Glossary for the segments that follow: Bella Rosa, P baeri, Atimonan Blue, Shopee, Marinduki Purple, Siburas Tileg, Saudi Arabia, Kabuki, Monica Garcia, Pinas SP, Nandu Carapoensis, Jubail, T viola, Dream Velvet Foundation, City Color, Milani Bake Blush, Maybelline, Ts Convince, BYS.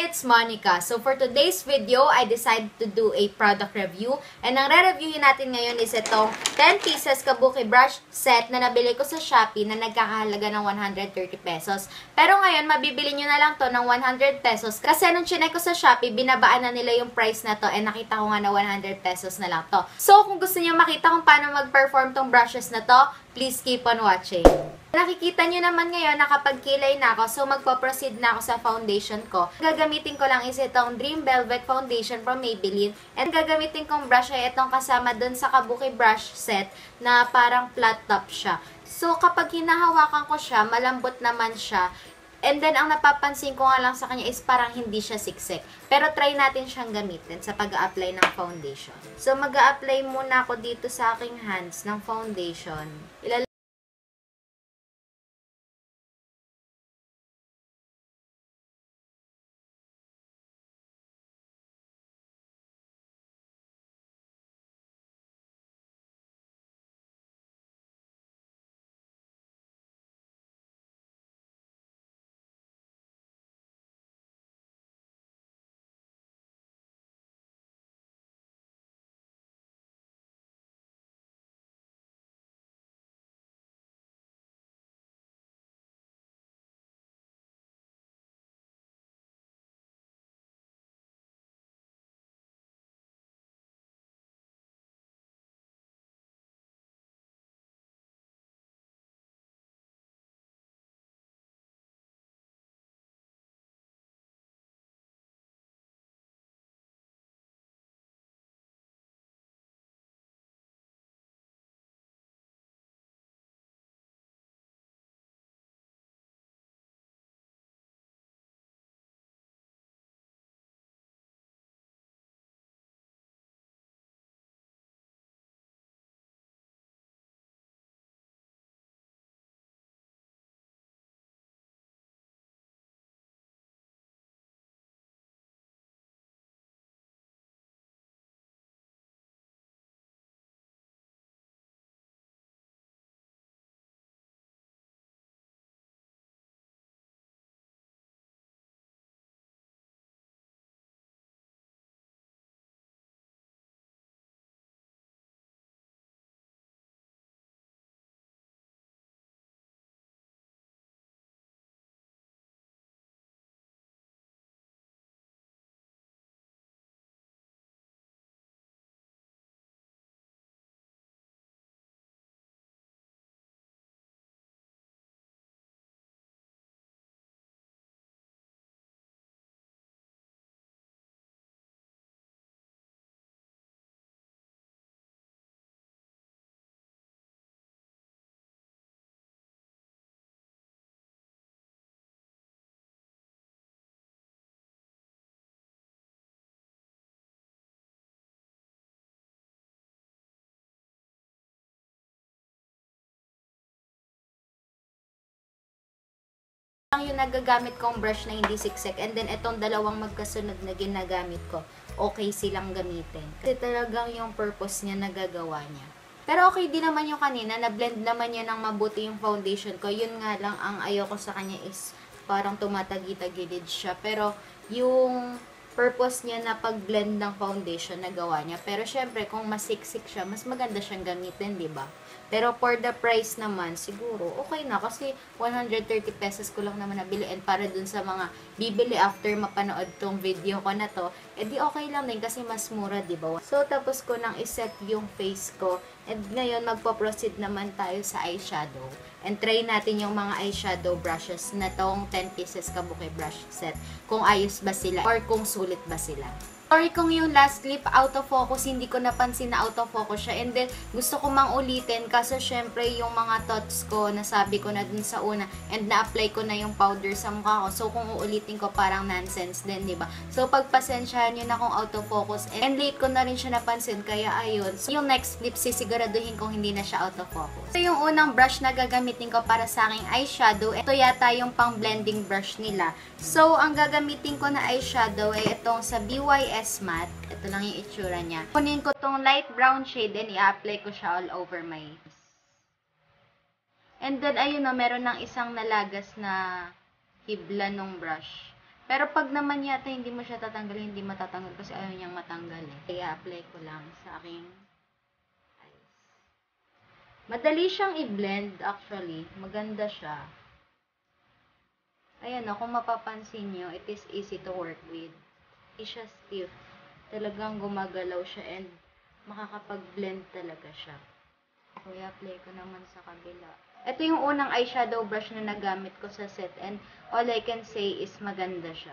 it's Monica. So for today's video, I decided to do a product review. And ang re-reviewin natin ngayon is itong 10 pieces Kabuki brush set na nabili ko sa Shopee na nagkakahalaga ng 130 pesos. Pero ngayon, mabibili nyo na lang to ng 100 pesos kasi nung chinay ko sa Shopee, binabaan na nila yung price na to and nakita ko nga na 100 pesos na lang to. So kung gusto niyo makita kung paano mag-perform tong brushes na to, please keep on watching. Nakikita nyo naman ngayon, nakapagkilay na ako. So, magpo-proceed na ako sa foundation ko. Gagamitin ko lang is itong Dream Velvet Foundation from Maybelline. And gagamitin kong brush ay itong kasama dun sa Kabuki brush set na parang flat top siya. So, kapag hinahawakan ko siya, malambot naman siya. And then, ang napapansin ko nga lang sa kanya is parang hindi siya siksik. Pero, try natin siyang gamitin sa pag-a-apply ng foundation. So, mag-a-apply muna ako dito sa aking hands ng foundation. Yung nagagamit kong brush na hindi siksik and then itong dalawang magkasunod na ginagamit ko, okay silang gamitin. Kasi talagang yung purpose niya nagagawa niya. Pero okay din naman yung kanina, na-blend naman niya ng mabuti yung foundation ko. Yun nga lang ang ayoko sa kanya is parang tumatagi-tagilid siya. Pero yung purpose niya na pag-blend ng foundation nagawa niya. Pero syempre kung masiksik siya, mas maganda siyang gamitin, di ba? Pero for the price naman, siguro, okay na. Kasi 130 pesos ko lang naman nabili. And para dun sa mga bibili after mapanood tong video ko na to, edi okay lang din kasi mas mura, diba? So, tapos ko nang iset yung face ko. And ngayon, magpo-proceed naman tayo sa eyeshadow. And try natin yung mga eyeshadow brushes na tong 10 pieces Kabuki brush set. Kung ayos ba sila or kung sulit ba sila. Sorry kung yung last clip out of focus, hindi ko napansin na out of focus siya. And then, gusto ko mang ulitin kasi syempre yung mga thoughts ko, nasabi ko na dun sa una. And na-apply ko na yung powder sa mukha ko. So, kung uulitin ko, parang nonsense din, diba? So, pagpasensyahan nyo na kung out of focus. And late ko na rin siya napansin, kaya ayun. So, yung next clip, sisiguraduhin kong hindi na siya out of focus. So, yung unang brush na gagamitin ko para sa aking eyeshadow, ito yata yung pang-blending brush nila. So, ang gagamitin ko na eyeshadow ay itong sa BYS matte. Ito lang yung itsura niya. Kunin ko tong light brown shade and i-apply ko siya all over my face. And then, ayun na, meron ng isang nalagas na hibla nung brush. Pero pag naman yata hindi mo siya tatanggalin, hindi matatanggal kasi ayaw niyang matanggal eh. I-apply ko lang sa aking eyes. Madali siyang i-blend actually. Maganda siya. Ayan o, kung mapapansin niyo, it is easy to work with. Hindi siya stiff. Talagang gumagalaw siya and makakapag-blend talaga siya. So, i-apply ko naman sa kabila. Ito yung unang eyeshadow brush na nagamit ko sa set and all I can say is maganda siya.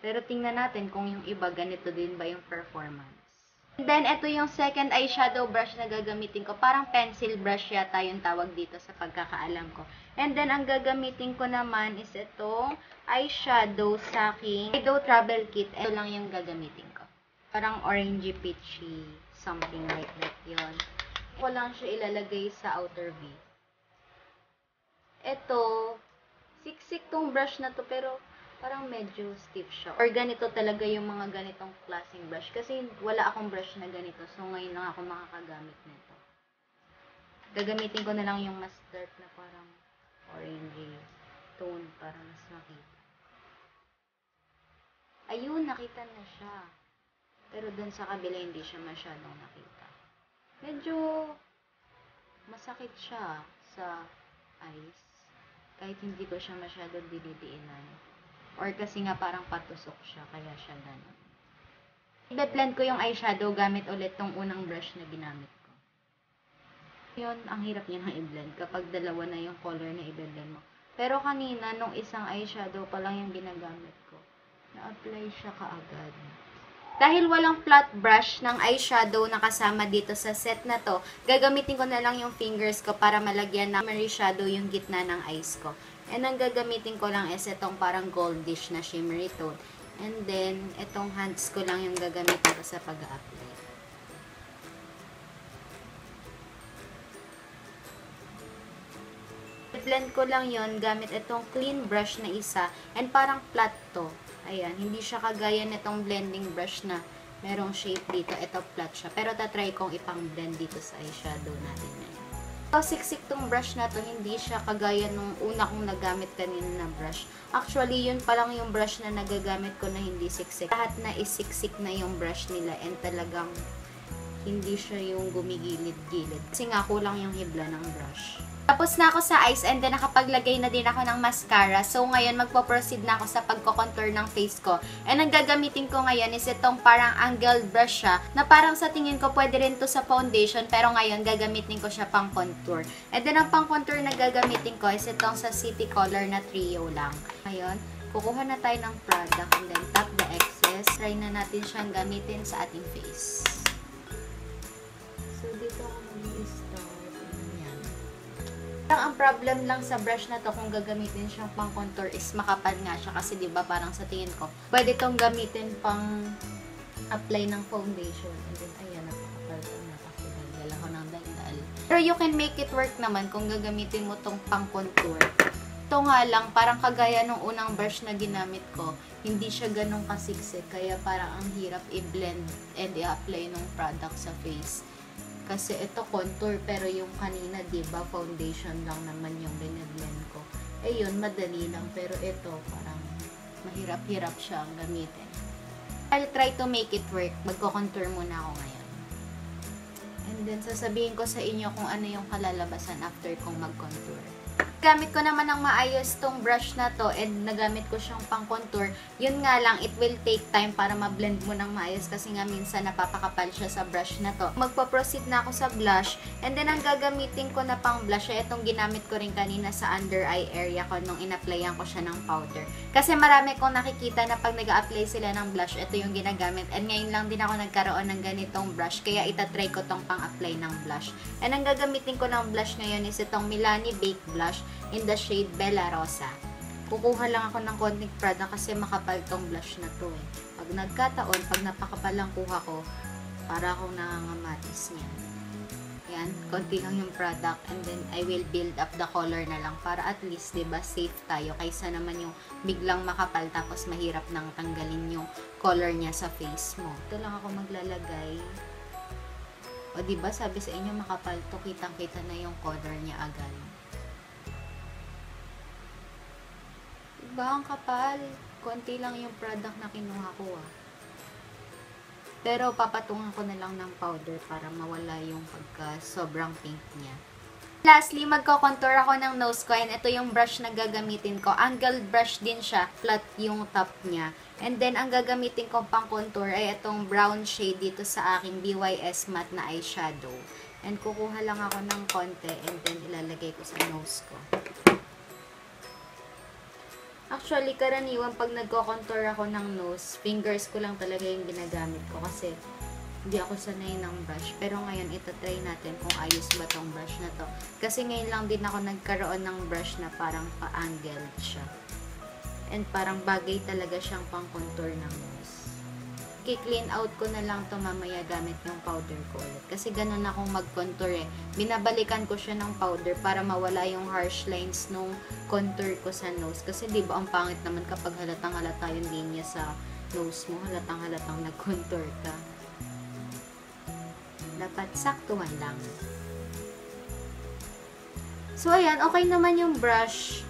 Pero tingnan natin kung yung iba ganito din ba yung performance. And then, ito yung second eyeshadow brush na gagamitin ko. Parang pencil brush yata yung tawag dito sa pagkakaalam ko. And then, ang gagamitin ko naman is itong eyeshadow sa aking Eyeshadow Travel Kit. Ito lang yung gagamitin ko. Parang orangey peachy, something like that yun. Ko lang siya ilalagay sa outer V. Ito, siksik tong brush na to, pero parang medyo stiff siya. Or ganito talaga yung mga ganitong klaseng brush. Kasi wala akong brush na ganito. So, ngayon lang ako makakagamit nito. Gagamitin ko na lang yung mas dark na parang orangey tone para mas makita. Ayun, nakita na siya. Pero dun sa kabila, hindi siya masyadong nakita. Medyo masakit siya sa eyes. Kahit hindi ko siya masyadong dilidiinan. Or kasi nga parang patusok siya, kaya siya ganun. I-blend ko yung eyeshadow gamit ulit tong unang brush na ginamit ko. Yun, ang hirap niya nang i-blend kapag dalawa na yung color na i-blend mo. Pero kanina, nung isang eyeshadow pa lang yung ginagamit ko, na-apply siya kaagad. Dahil walang flat brush ng eyeshadow na kasama dito sa set na to, gagamitin ko na lang yung fingers ko para malagyan ng shimmery shadow yung gitna ng eyes ko. And ang gagamitin ko lang is itong parang goldish na shimmery tone. And then, itong hands ko lang yung gagamitin ko sa pag-a-apply. I-blend ko lang yon gamit itong clean brush na isa. And parang flat to. Ayan, hindi siya kagaya nitong blending brush na merong shape dito. Ito flat siya. Pero tatry kong ipang-blend dito sa eyeshadow natin ngayon. So, siksik tong brush na to. Hindi siya kagaya nung una kong nagamit kanina na brush. Actually, yun pa lang yung brush na nagagamit ko na hindi siksik. Lahat na isiksik na yung brush nila and talagang hindi siya yung gumigilid-gilid. Kasi nga kulang yung hibla ng brush. Tapos na ako sa eyes and then nakapaglagay na din ako ng mascara. So, ngayon magpo-proceed na ako sa pagko-contour ng face ko. And ang gagamitin ko ngayon is itong parang angled brush siya na parang sa tingin ko pwede rin to sa foundation pero ngayon gagamitin ko siya pang contour. And then ang pang contour na gagamitin ko is itong sa City Color na trio lang. Ngayon, kukuha na tayo ng product and then tap the excess. Try na natin siyang gamitin sa ating face. So, dito ako mag-i-start. Ang problem lang sa brush na to kung gagamitin siyang pang contour is makapal nga siya kasi diba parang sa tingin ko pwede tong gamitin pang apply ng foundation and then ayan nakakapal ko na kasi nagdala ko ng daldal. Pero you can make it work naman kung gagamitin mo tong pang contour. Ito nga lang parang kagaya nung unang brush na ginamit ko hindi siya ganun kasiksik kaya parang ang hirap i-blend and i-apply ng product sa face. Kasi ito contour, pero yung kanina, diba, foundation lang naman yung binablend ko. Eh yun, madali lang, pero ito, parang mahirap-hirap siya ang gamitin. I'll try to make it work. Magko-contour muna ako ngayon. And then, sasabihin ko sa inyo kung ano yung kalalabasan after kong mag-contour. Gamit ko naman ng maayos tong brush na to and nagamit ko siyang pang contour. Yun nga lang, it will take time para ma-blend mo ng maayos kasi nga minsan napapakapal siya sa brush na to. Magpo-proceed na ako sa blush and then ang gagamitin ko na pang blush ay itong ginamit ko rin kanina sa under eye area ko nung in-applyan ko siya ng powder. Kasi marami kong nakikita na pag nag-a-apply sila ng blush, ito yung ginagamit. And ngayon lang din ako nagkaroon ng ganitong brush kaya itatry ko tong pang-apply ng blush. And ang gagamitin ko ng blush ngayon is itong Milani Bake Blush in the shade Bella Rosa. Kukuha lang ako ng konting product kasi makapal tong blush na to eh. Pag nagkataon, pag napakapal lang kuha ko, para akong nangangamatis niya. Ayan, konti lang yung product and then I will build up the color na lang para at least, diba, safe tayo kaysa naman yung biglang makapal tapos mahirap nang tanggalin yung color niya sa face mo. Ito lang ako maglalagay. O diba, sabi sa inyo makapal to, kitang-kita na yung color niya agad. Ba ang kapal? konti lang yung product na kinuha ko ah. Pero papatungan ko na lang ng powder para mawala yung pagka sobrang pink niya. Lastly, magko-contour ako ng nose ko, and ito yung brush na gagamitin ko. Angled brush din siya, flat yung top niya. And then, ang gagamitin ko pang contour ay itong brown shade dito sa aking BYS matte na eyeshadow. And kukuha lang ako ng konti, and then ilalagay ko sa nose ko. Actually, karaniwan pag nagko-contour ako ng nose, fingers ko lang talaga yung ginagamit ko kasi hindi ako sanay ng brush. Pero ngayon, itatry natin kung ayos ba tong brush na to. Kasi ngayon lang din ako nagkaroon ng brush na parang pa-angled siya. And parang bagay talaga siyang pang-contour ng nose. Kiklean out ko na lang to mamaya gamit yung powder ko ulit. Kasi ganun akong mag-contour eh. Binabalikan ko siya ng powder para mawala yung harsh lines nung contour ko sa nose. Kasi diba ang pangit naman kapag halatang-halata yung linya sa nose mo. Halatang-halatang nag-contour ka. Dapat saktuhan lang. So, ayan. Okay naman yung brush.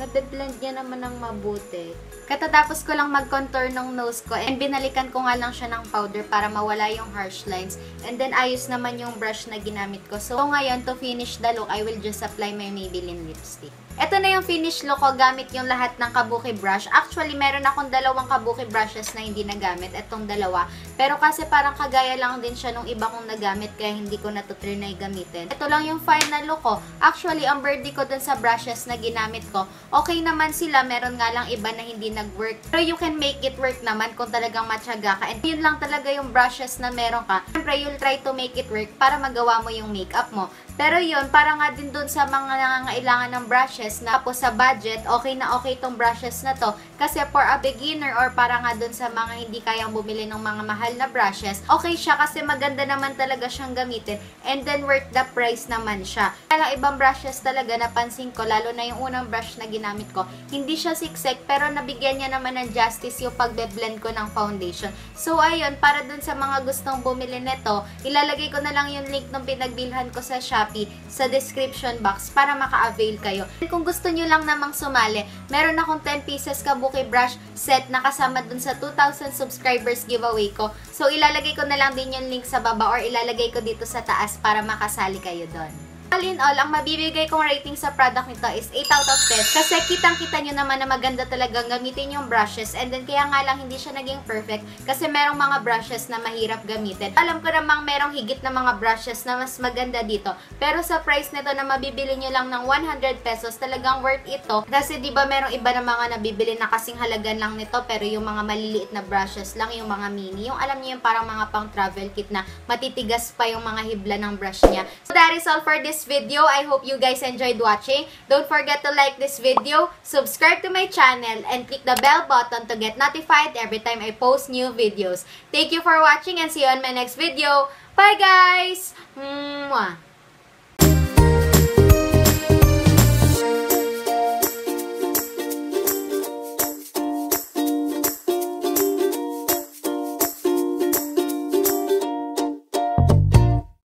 Nabe-blend niya naman ng mabuti. Katatapos ko lang mag-contour ng nose ko. And binalikan ko nga lang siya ng powder para mawala yung harsh lines. And then, ayos naman yung brush na ginamit ko. So, ngayon, to finish the look, I will just apply my Maybelline lipstick. Ito na yung finish look ko gamit yung lahat ng Kabuki brush. Actually, meron akong dalawang Kabuki brushes na hindi nagamit. Itong dalawa. Pero kasi parang kagaya lang din siya nung iba kong nagamit kaya hindi ko natutrinay gamitin. Ito lang yung final look ko. Actually, ang birdie ko dun sa brushes na ginamit ko, okay naman sila. Meron nga lang iba na hindi nag-work. Pero you can make it work naman kung talagang matyaga ka. And yun lang talaga yung brushes na meron ka. Siyempre, you'll try to make it work para magawa mo yung makeup mo. Pero yun, para nga din dun sa mga nangangailangan ng brushes na po sa budget, okay na okay tong brushes na to. Kasi for a beginner or para nga dun sa mga hindi kayang bumili ng mga mahal na brushes, okay siya kasi maganda naman talaga siyang gamitin. And then worth the price naman siya. Kaya ibang brushes talaga napansin ko, lalo na yung unang brush na ginamit ko, hindi siya siksik pero nabigyan niya naman ng justice yung pagbe-blend ko ng foundation. So ayun, para dun sa mga gustong bumili nito, ilalagay ko na lang yung link ng pinagbilhan ko sa shop sa description box para maka-avail kayo. Kung gusto nyo lang namang sumali, meron akong 10 pieces Kabuki brush set na kasama dun sa 2,000 subscribers giveaway ko. So, ilalagay ko na lang din yung link sa baba or ilalagay ko dito sa taas para makasali kayo dun. All in all, ang mabibigay kong rating sa product nito is 8 out of 10 kasi kitang-kita nyo naman na maganda talagang gamitin yung brushes, and then kaya nga lang hindi siya naging perfect kasi merong mga brushes na mahirap gamitin. Alam ko namang merong higit na mga brushes na mas maganda dito, pero sa price nito na mabibili nyo lang ng 100 pesos, talagang worth ito kasi diba merong iba na mga nabibili na kasing halagan lang nito pero yung mga maliliit na brushes lang, yung mga mini, yung alam nyo yung parang mga pang travel kit na matitigas pa yung mga hibla ng brush niya. So that is all for this video. I hope you guys enjoyed watching. Don't forget to like this video, subscribe to my channel, and click the bell button to get notified every time I post new videos. Thank you for watching and see you on my next video. Bye guys! Mwah!